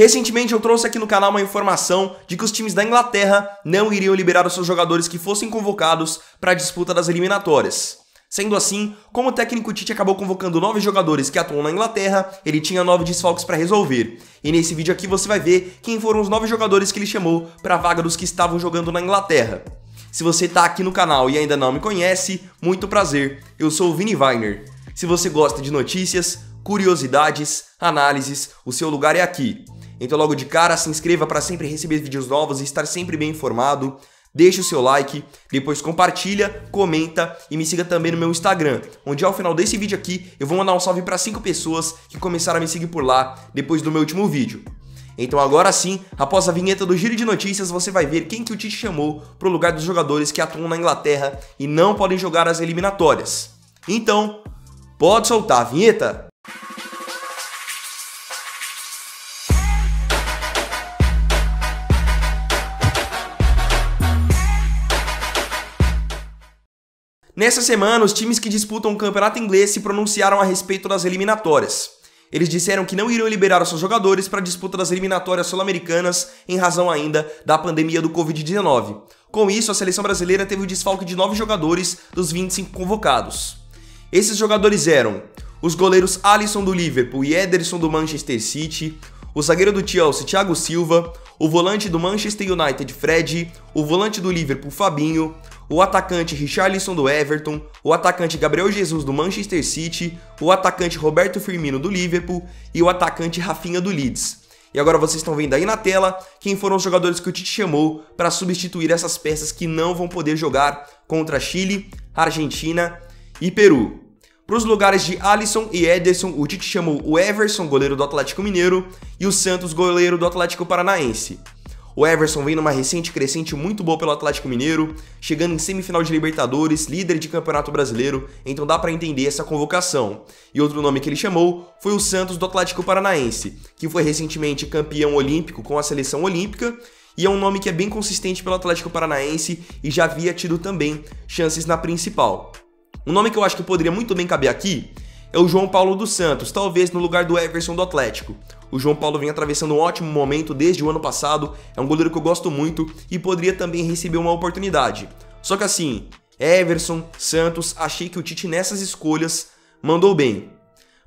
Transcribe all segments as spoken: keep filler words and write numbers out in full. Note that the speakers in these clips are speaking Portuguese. Recentemente eu trouxe aqui no canal uma informação de que os times da Inglaterra não iriam liberar os seus jogadores que fossem convocados para a disputa das eliminatórias. Sendo assim, como o técnico Tite acabou convocando nove jogadores que atuam na Inglaterra, ele tinha nove desfalques para resolver. E nesse vídeo aqui você vai ver quem foram os nove jogadores que ele chamou para a vaga dos que estavam jogando na Inglaterra. Se você está aqui no canal e ainda não me conhece, muito prazer, eu sou o Vini Vainer. Se você gosta de notícias, curiosidades, análises, o seu lugar é aqui. Então logo de cara se inscreva para sempre receber vídeos novos e estar sempre bem informado. Deixe o seu like, depois compartilha, comenta e me siga também no meu Instagram, onde ao final desse vídeo aqui eu vou mandar um salve para cinco pessoas que começaram a me seguir por lá depois do meu último vídeo. Então agora sim, após a vinheta do Giro de Notícias, você vai ver quem que o Tite chamou para o lugar dos jogadores que atuam na Inglaterra e não podem jogar as eliminatórias. Então, pode soltar a vinheta! Nessa semana, os times que disputam o campeonato inglês se pronunciaram a respeito das eliminatórias. Eles disseram que não iriam liberar os seus jogadores para a disputa das eliminatórias sul-americanas em razão ainda da pandemia do Covid dezenove. Com isso, a seleção brasileira teve o desfalque de nove jogadores dos vinte e cinco convocados. Esses jogadores eram os goleiros Alisson do Liverpool e Ederson do Manchester City, o zagueiro do Chelsea, Thiago Silva, o volante do Manchester United, Fred, o volante do Liverpool, Fabinho, o atacante Richarlison do Everton, o atacante Gabriel Jesus do Manchester City, o atacante Roberto Firmino do Liverpool e o atacante Raphinha do Leeds. E agora vocês estão vendo aí na tela quem foram os jogadores que o Tite chamou para substituir essas peças que não vão poder jogar contra Chile, Argentina e Peru. Para os lugares de Alisson e Ederson, o Tite chamou o Everson, goleiro do Atlético Mineiro, e o Santos, goleiro do Atlético Paranaense. O Everson vem numa recente crescente muito boa pelo Atlético Mineiro, chegando em semifinal de Libertadores, líder de Campeonato Brasileiro, então dá pra entender essa convocação. E outro nome que ele chamou foi o Santos do Atlético Paranaense, que foi recentemente campeão olímpico com a seleção olímpica, e é um nome que é bem consistente pelo Atlético Paranaense e já havia tido também chances na principal. Um nome que eu acho que poderia muito bem caber aqui é o João Paulo do Santos, talvez no lugar do Everson do Atlético. O João Paulo vem atravessando um ótimo momento desde o ano passado, é um goleiro que eu gosto muito e poderia também receber uma oportunidade. Só que assim, Everson, Santos, achei que o Tite nessas escolhas mandou bem.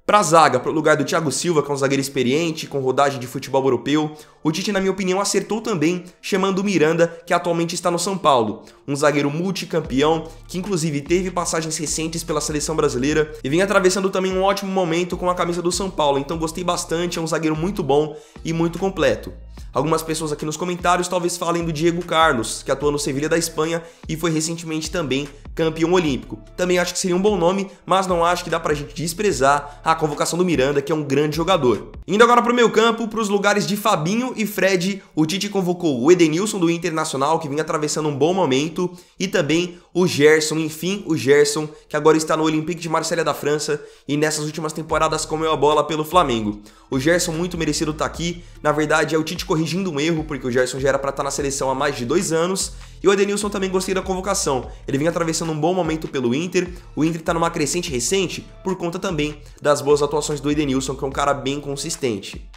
Pra zaga, pro lugar do Thiago Silva, que é um zagueiro experiente, com rodagem de futebol europeu, o Tite, na minha opinião, acertou também, chamando o Miranda, que atualmente está no São Paulo. Um zagueiro multicampeão, que inclusive teve passagens recentes pela seleção brasileira e vem atravessando também um ótimo momento com a camisa do São Paulo, então gostei bastante, é um zagueiro muito bom e muito completo. Algumas pessoas aqui nos comentários talvez falem do Diego Carlos, que atua no Sevilha da Espanha e foi recentemente também campeão olímpico. Também acho que seria um bom nome, mas não acho que dá pra gente desprezar a convocação do Miranda, que é um grande jogador. Indo agora pro meio campo, pros lugares de Fabinho e Fred, o Tite convocou o Edenilson do Internacional, que vinha atravessando um bom momento, e também o Gerson, enfim, o Gerson, que agora está no Olympique de Marselha da França e nessas últimas temporadas comeu a bola pelo Flamengo. O Gerson muito merecido está aqui, na verdade é o Tite corrigindo um erro, porque o Gerson já era para estar na seleção há mais de dois anos, e o Edenilson também gostei da convocação, ele vinha atravessando um bom momento pelo Inter, o Inter está numa crescente recente por conta também das boas atuações do Edenilson, que é um cara bem consistente.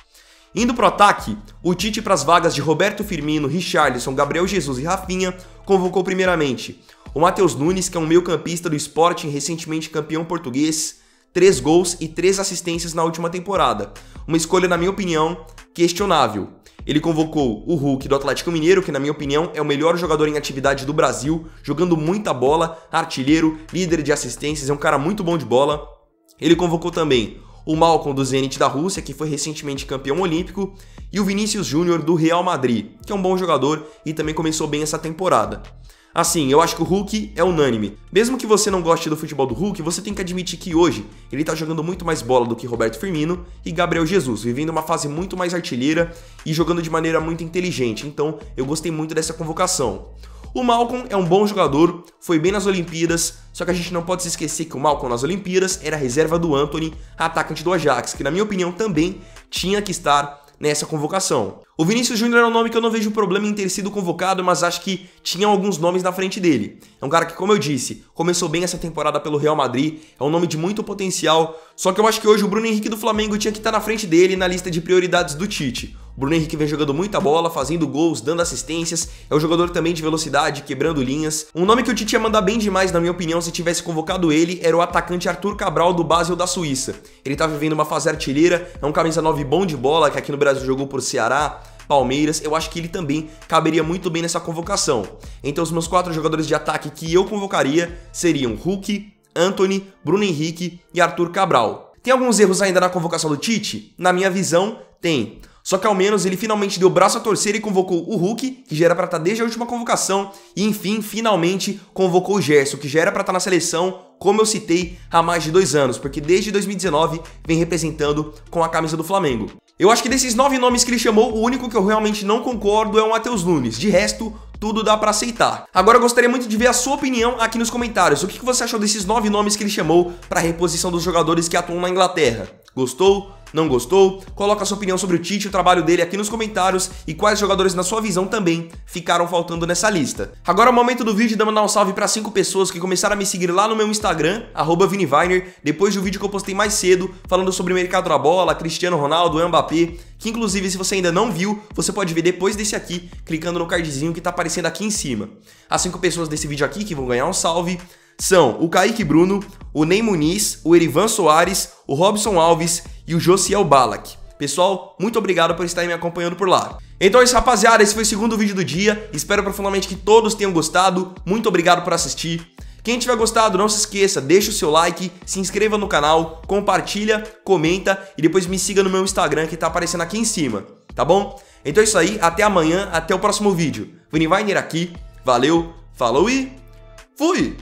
Indo pro ataque, o Tite para as vagas de Roberto Firmino, Richarlison, Gabriel Jesus e Raphinha convocou primeiramente o Matheus Nunes, que é um meio-campista do Sporting, recentemente campeão português, três gols e três assistências na última temporada, uma escolha na minha opinião questionável. Ele convocou o Hulk do Atlético Mineiro, que na minha opinião é o melhor jogador em atividade do Brasil, jogando muita bola, artilheiro, líder de assistências, é um cara muito bom de bola. Ele convocou também o Malcolm do Zenit da Rússia, que foi recentemente campeão olímpico, e o Vinícius Júnior do Real Madrid, que é um bom jogador e também começou bem essa temporada. Assim, eu acho que o Hulk é unânime. Mesmo que você não goste do futebol do Hulk, você tem que admitir que hoje ele tá jogando muito mais bola do que Roberto Firmino e Gabriel Jesus, vivendo uma fase muito mais artilheira e jogando de maneira muito inteligente, então eu gostei muito dessa convocação. O Malcolm é um bom jogador, foi bem nas Olimpíadas, só que a gente não pode se esquecer que o Malcolm nas Olimpíadas era a reserva do Antony, atacante do Ajax, que na minha opinião também tinha que estar nessa convocação. O Vinícius Júnior é um nome que eu não vejo problema em ter sido convocado, mas acho que tinham alguns nomes na frente dele. É um cara que, como eu disse, começou bem essa temporada pelo Real Madrid, é um nome de muito potencial, só que eu acho que hoje o Bruno Henrique do Flamengo tinha que estar na frente dele na lista de prioridades do Tite. Bruno Henrique vem jogando muita bola, fazendo gols, dando assistências, é um jogador também de velocidade, quebrando linhas. Um nome que o Tite ia mandar bem demais, na minha opinião, se tivesse convocado ele, era o atacante Arthur Cabral do Basel da Suíça. Ele tá vivendo uma fase artilheira, é um camisa nove bom de bola, que aqui no Brasil jogou por Ceará, Palmeiras, eu acho que ele também caberia muito bem nessa convocação. Então os meus quatro jogadores de ataque que eu convocaria seriam Hulk, Antony, Bruno Henrique e Arthur Cabral. Tem alguns erros ainda na convocação do Tite? Na minha visão, tem. Só que ao menos ele finalmente deu o braço a torcer e convocou o Hulk, que já era pra estar desde a última convocação, e enfim, finalmente convocou o Gerson, que já era pra estar na seleção, como eu citei, há mais de dois anos, porque desde dois mil e dezenove vem representando com a camisa do Flamengo. Eu acho que desses nove nomes que ele chamou, o único que eu realmente não concordo é o Matheus Nunes. De resto, tudo dá pra aceitar. Agora eu gostaria muito de ver a sua opinião aqui nos comentários. O que você achou desses nove nomes que ele chamou pra reposição dos jogadores que atuam na Inglaterra? Gostou? Não gostou? Coloca a sua opinião sobre o Tite, o trabalho dele aqui nos comentários e quais jogadores na sua visão também ficaram faltando nessa lista. Agora é o momento do vídeo de eu mandar um salve para cinco pessoas que começaram a me seguir lá no meu Instagram, arroba Vini Vainer, depois do vídeo que eu postei mais cedo falando sobre o mercado da bola, Cristiano Ronaldo, Mbappé, que inclusive se você ainda não viu, você pode ver depois desse aqui, clicando no cardzinho que tá aparecendo aqui em cima. As cinco pessoas desse vídeo aqui que vão ganhar um salve são o Kaique Bruno, o Ney Muniz, o Erivan Soares, o Robson Alves e o Josiel Balak. Pessoal, muito obrigado por estarem me acompanhando por lá. Então é isso, rapaziada, esse foi o segundo vídeo do dia. Espero profundamente que todos tenham gostado. Muito obrigado por assistir. Quem tiver gostado, não se esqueça, deixa o seu like, se inscreva no canal, compartilha, comenta e depois me siga no meu Instagram que tá aparecendo aqui em cima, tá bom? Então é isso aí, até amanhã, até o próximo vídeo. Vini Vainer aqui, valeu, falou e fui!